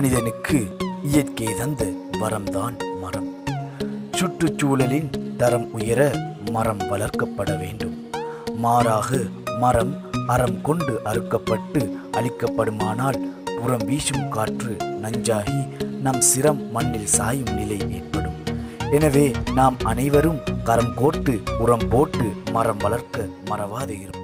மனிதனுக்கு இயற்கை தந்த வரம்தான் மரம். சுற்றுச்சூழலின் தரம் உயர மரம் வளர்க்கப்பட வேண்டும். மாறாக மரம் அறம் கொண்டு அறுக்கப்பட்டு அழிக்கப்படுமானால் புறம் வீசும் காற்று நஞ்சாகி நம் சிரம் மண்ணில் சாயும் நிலை ஏற்படும். எனவே நாம் அனைவரும் கரம் கோர்த்து உரம் போட்டு மரம் வளர்க்க மறவாது இருப்போம்.